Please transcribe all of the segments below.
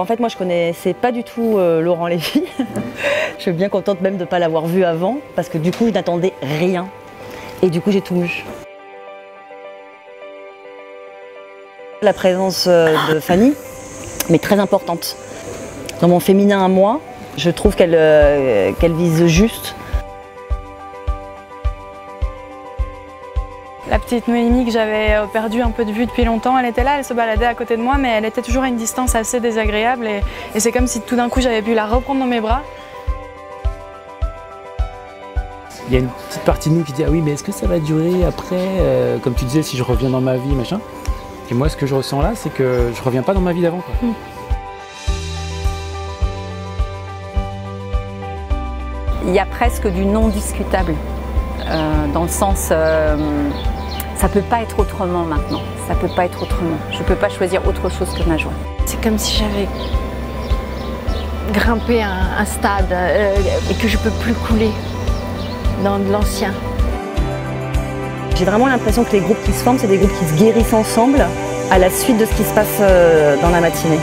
En fait, moi, je ne connaissais pas du tout Laurent Lévy. Je suis bien contente même de ne pas l'avoir vu avant, parce que du coup, je n'attendais rien. Et du coup, j'ai tout eu. La présence de Fanny, mais très importante. Dans mon féminin à moi, je trouve qu'elle qu'elle vise juste. La petite Noémie que j'avais perdue un peu de vue depuis longtemps, elle était là, elle se baladait à côté de moi, mais elle était toujours à une distance assez désagréable et c'est comme si tout d'un coup j'avais pu la reprendre dans mes bras. Il y a une petite partie de nous qui dit « Ah oui, mais est-ce que ça va durer après comme tu disais, si je reviens dans ma vie, machin ?» Et moi, ce que je ressens là, c'est que je reviens pas dans ma vie d'avant. Il y a presque du non discutable, dans le sens... ça peut pas être autrement maintenant, ça peut pas être autrement. Je peux pas choisir autre chose que ma joie. C'est comme si j'avais grimpé un stade et que je peux plus couler dans de l'ancien. J'ai vraiment l'impression que les groupes qui se forment, c'est des groupes qui se guérissent ensemble à la suite de ce qui se passe dans la matinée.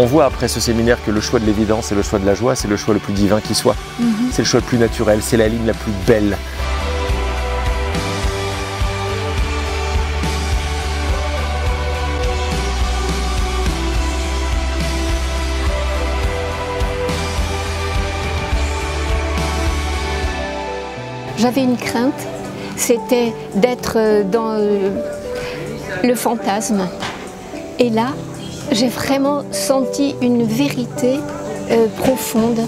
On voit après ce séminaire que le choix de l'évidence et le choix de la joie, c'est le choix le plus divin qui soit. C'est le choix le plus naturel, c'est la ligne la plus belle. J'avais une crainte, c'était d'être dans le fantasme. Et là, j'ai vraiment senti une vérité profonde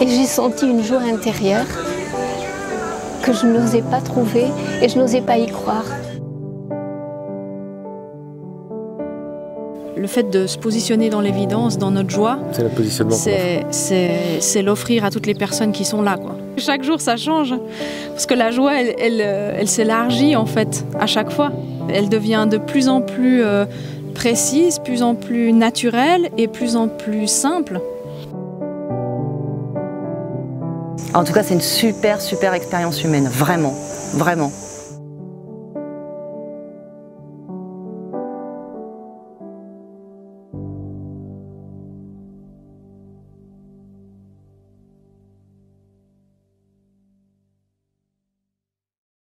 et j'ai senti une joie intérieure que je n'osais pas trouver et je n'osais pas y croire. Le fait de se positionner dans l'évidence, dans notre joie, c'est l'offrir à toutes les personnes qui sont là, quoi. Chaque jour, ça change, parce que la joie, elle s'élargit en fait à chaque fois. Elle devient de plus en plus précise, plus en plus naturelle et plus en plus simple. En tout cas, c'est une super expérience humaine, vraiment, vraiment.